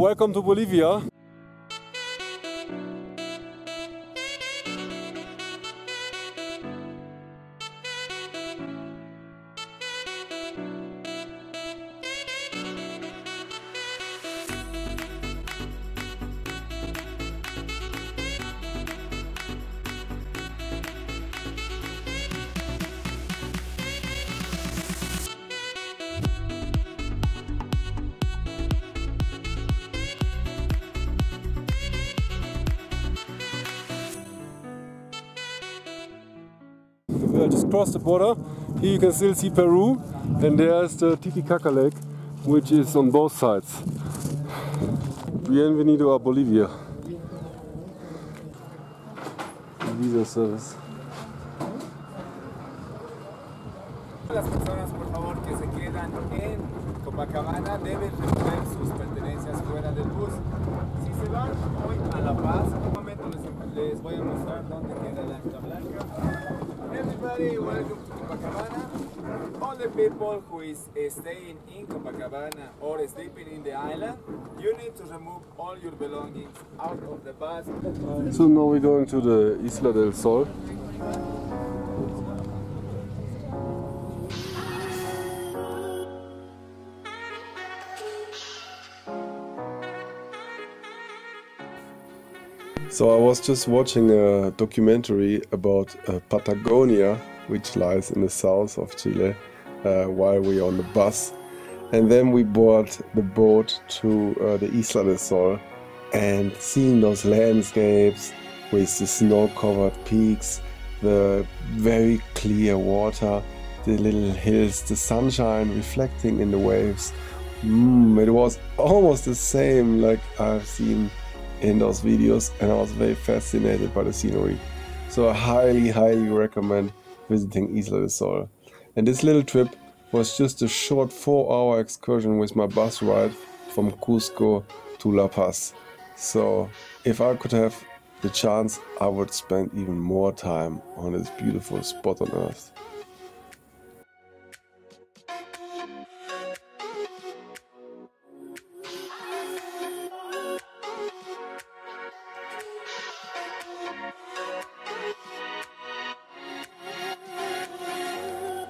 Welcome to Bolivia. I just crossed the border. Here you can still see Peru, and there is the Titicaca Lake, which is on both sides. Bienvenido a Bolivia. Visa service. Las personas, por favor, que se quedan en Copacabana deben recoger sus pertenencias fuera del bus. Si se van hoy a La Paz, en un momento les voy a mostrar dónde queda la Isla Blanca. Everybody, welcome to Copacabana. All the people who is staying in Copacabana or sleeping in the island, you need to remove all your belongings out of the bus. So now we're going to the Isla del Sol. So I was just watching a documentary about Patagonia, which lies in the south of Chile, while we were on the bus. And then we bought the boat to the Isla del Sol, and seeing those landscapes with the snow-covered peaks, the very clear water, the little hills, the sunshine reflecting in the waves. It was almost the same like I've seen in those videos, and I was very fascinated by the scenery. So I highly recommend visiting Isla del Sol. And this little trip was just a short 4-hour excursion with my bus ride from Cusco to La Paz. So if I could have the chance, I would spend even more time on this beautiful spot on earth.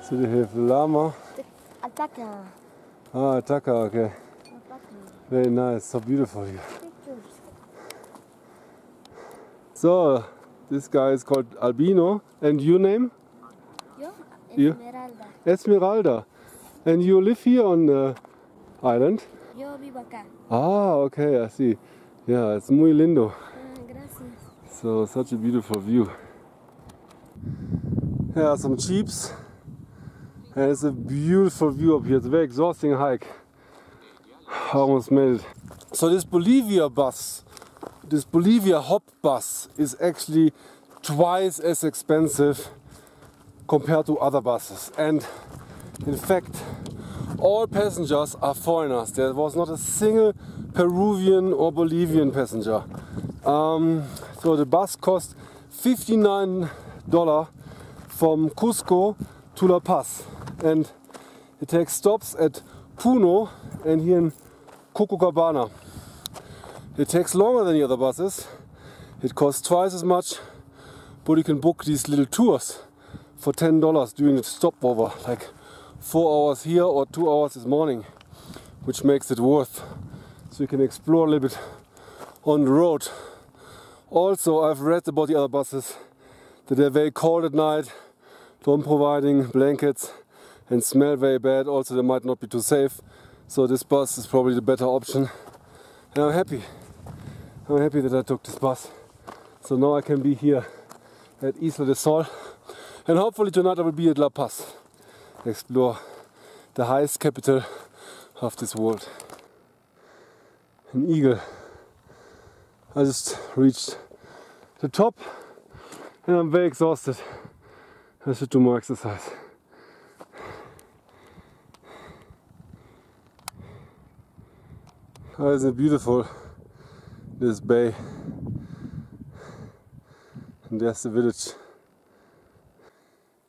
So they have llama. Alpaca. Ah, alpaca, okay. Alpaca. Very nice, so beautiful here. So, this guy is called Albino, and your name? Yo, Esmeralda. Esmeralda. And you live here on the island? Yo vivo acá. Ah, okay, I see. Yeah, it's muy lindo. Gracias. So, such a beautiful view. Here are some jeeps. And it's a beautiful view up here. It's a very exhausting hike. I almost made it. So this Bolivia bus, this Bolivia hop bus, is actually twice as expensive compared to other buses. And in fact, all passengers are foreigners. There was not a single Peruvian or Bolivian passenger. So the bus cost $59 from Cusco to La Paz. And it takes stops at Puno and here in Copacabana. It takes longer than the other buses, it costs twice as much, but you can book these little tours for $10 during the stopover, like 4 hours here or 2 hours this morning, which makes it worth. So you can explore a little bit on the road. Also, I've read about the other buses that they're very cold at night, don't providing blankets, and smell very bad. Also, they might not be too safe. So this bus is probably the better option. And I'm happy that I took this bus. So now I can be here at Isla del Sol. And hopefully tonight I will be at La Paz. Explore the highest capital of this world. An eagle. I just reached the top and I'm very exhausted. I should do more exercise. Oh, isn't it beautiful, this bay? And there's the village.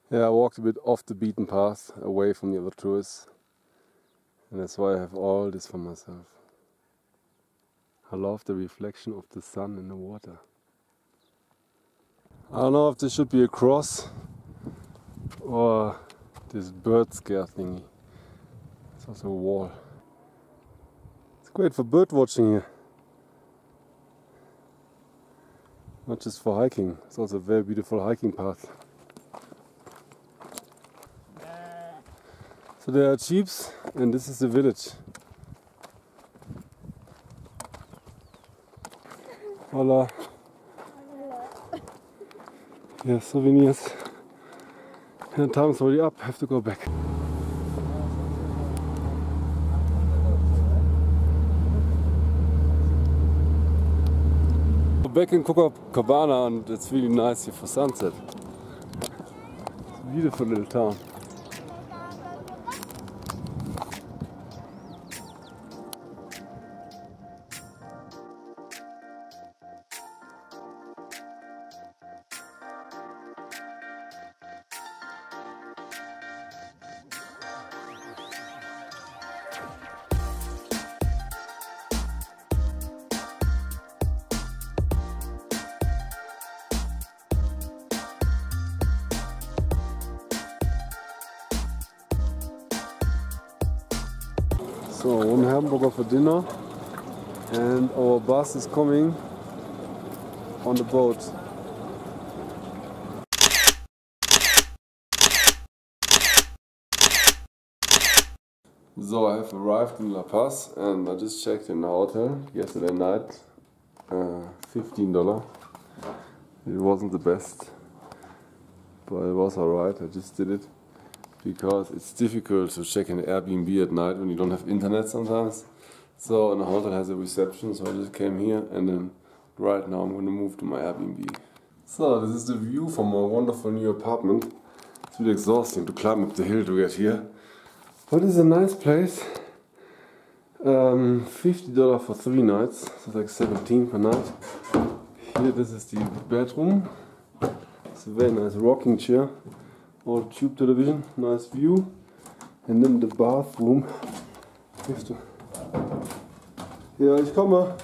Yeah, I walked a bit off the beaten path, away from the other tourists. And that's why I have all this for myself. I love the reflection of the sun in the water. I don't know if this should be a cross or this bird scare thingy. It's also a wall. It's great for bird watching here. Not just for hiking, it's also a very beautiful hiking path. So there are sheep and this is the village. Hola. Yeah, souvenirs. The time's already up, I have to go back. We're back in Copacabana and it's really nice here for sunset. It's a beautiful little town. So, one hamburger for dinner and our bus is coming on the boat. So, I have arrived in La Paz and I just checked in the hotel yesterday night. $15. It wasn't the best, but it was alright, I just did it. Because it's difficult to check an Airbnb at night when you don't have internet sometimes. So, and the hotel has a reception, so I just came here and then right now I'm going to move to my Airbnb. So, this is the view from my wonderful new apartment. It's really exhausting to climb up the hill to get here. But it's a nice place. $50 for 3 nights, so it's like $17 per night. Here, this is the bedroom. It's a very nice rocking chair. Old tube television, nice view, and then the bathroom. Ja, ich komme.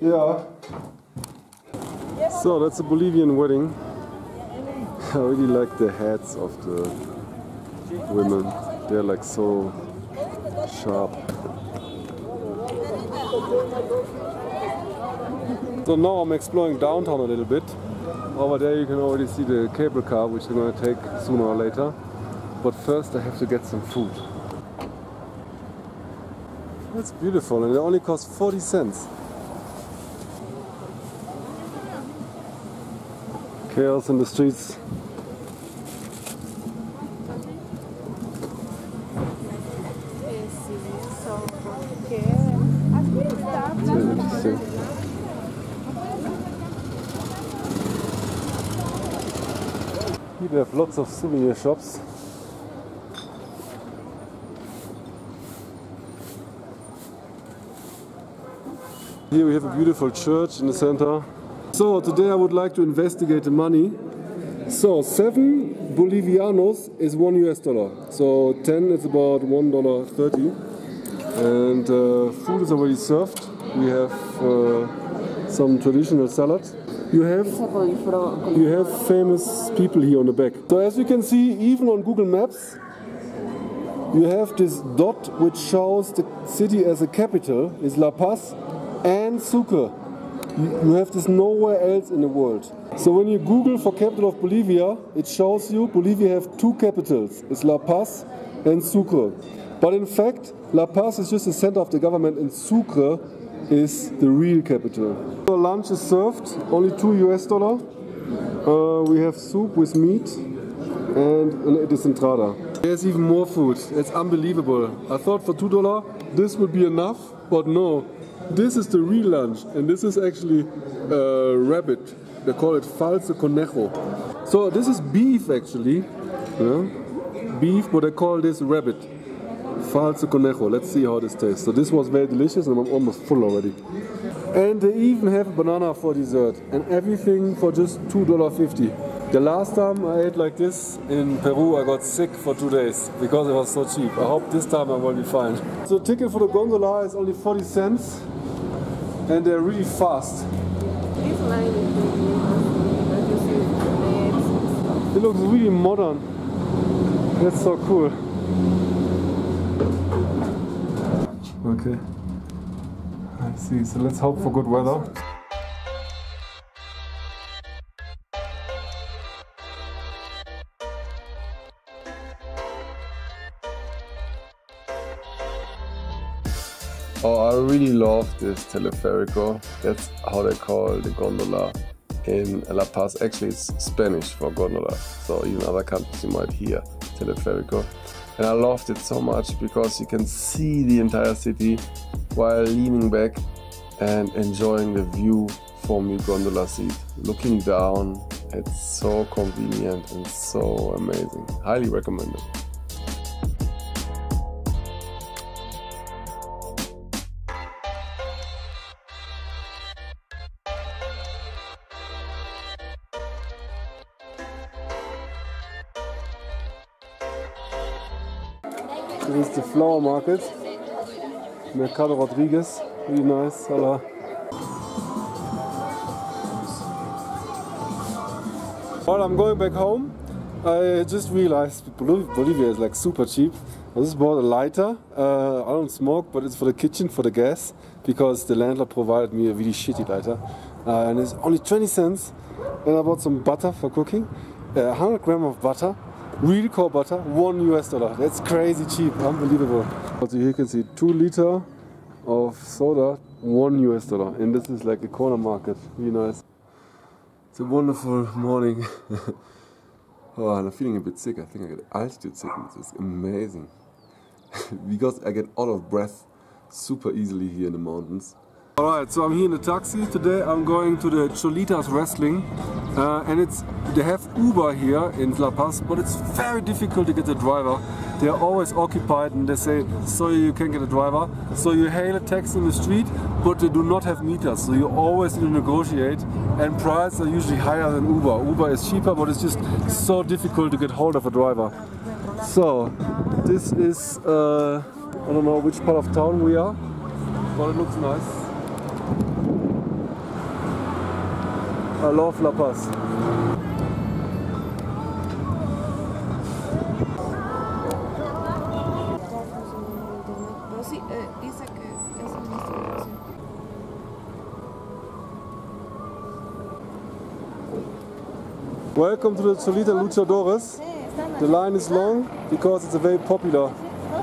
Ja. So, that's a Bolivian wedding. I really like the heads of the women. They're like so sharp. So now I'm exploring downtown a little bit. Over there you can already see the cable car, which I'm going to take sooner or later. But first I have to get some food. That's beautiful and it only costs 40 cents. Chaos in the streets. We have lots of souvenir shops. Here we have a beautiful church in the center. So today I would like to investigate the money. So 7 Bolivianos is $1 US. So 10 is about $1.30. And food is already served. We have some traditional salad. You have famous people here on the back. So as you can see, even on Google Maps, you have this dot which shows the city as a capital, is La Paz and Sucre. You have this nowhere else in the world. So when you Google for capital of Bolivia, it shows you Bolivia have 2 capitals, it's La Paz and Sucre. But in fact, La Paz is just the center of the government and Sucre is the real capital. So lunch is served, only $2 US. We have soup with meat and it is entrada. There's even more food, it's unbelievable. I thought for $2 this would be enough, but no. This is the real lunch and this is actually rabbit. They call it Falso Conejo. So this is beef actually. Yeah. Beef, but they call this rabbit. Falso Conejo, let's see how this tastes. So this was very delicious and I'm almost full already. And they even have banana for dessert and everything for just $2.50. The last time I ate like this in Peru, I got sick for 2 days because it was so cheap. I hope this time I will be fine. So ticket for the gondola is only 40 cents and they're really fast. This line is really, it looks really modern. That's so cool. Okay. I see. So let's hope for good weather. Oh, I really love this Teleferico. That's how they call the gondola in La Paz. Actually, it's Spanish for gondola. So even other countries you might hear Teleferico. And I loved it so much because you can see the entire city while leaning back and enjoying the view from your gondola seat. Looking down, it's so convenient and so amazing. Highly recommended. This is the flower market, Mercado Rodriguez, really nice seller. While I'm going back home, I just realized Bolivia is like super cheap. I just bought a lighter, I don't smoke, but it's for the kitchen, for the gas, because the landlord provided me a really shitty lighter. And it's only 20 cents. And I bought some butter for cooking, 100 grams of butter. Real core butter, $1 US. That's crazy cheap, unbelievable. Also here you can see 2 liters of soda, $1 US. And this is like a corner market, really nice. It's a wonderful morning. Oh, I'm feeling a bit sick. I think I get altitude sickness. It's amazing. Because I get out of breath super easily here in the mountains. Alright, so I'm here in a taxi. Today I'm going to the Cholitas Wrestling and they have Uber here in La Paz, but it's very difficult to get a driver. They are always occupied and they say, so you can't get a driver. So you hail a taxi in the street, but they do not have meters, so you always need to negotiate, and prices are usually higher than Uber. Uber is cheaper, but it's just so difficult to get hold of a driver. So, this is, I don't know which part of town we are, but it looks nice. I love La Paz. Welcome to the Cholita Luchadores. The line is long because it's a very popular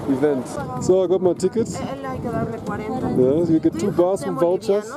event. So I got my tickets. Yes, you get 2 bars and vouchers.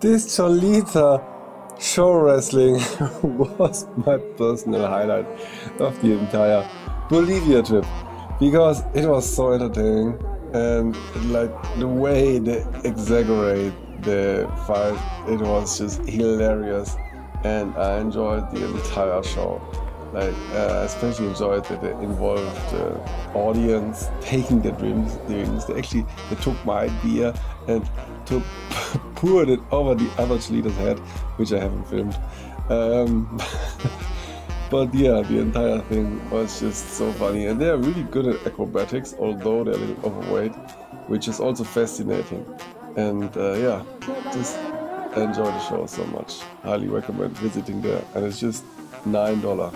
This Cholita show wrestling was my personal highlight of the entire Bolivia trip, because it was so entertaining, and like the way they exaggerate the fight, it was just hilarious, and I enjoyed the entire show. Like, I especially enjoyed that it involved the audience taking their dreams. They took my idea and poured it over the other Cholita's head, which I haven't filmed. But yeah, the entire thing was just so funny, and they're really good at acrobatics, although they're a little overweight, which is also fascinating. And yeah, just enjoy the show so much. Highly recommend visiting there, and it's just $9.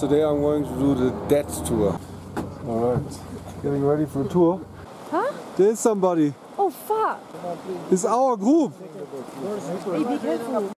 Today I'm going to do the dead tour. Alright, getting ready for a tour. Huh? There's somebody. Oh fuck! It's our group! Hey, be careful.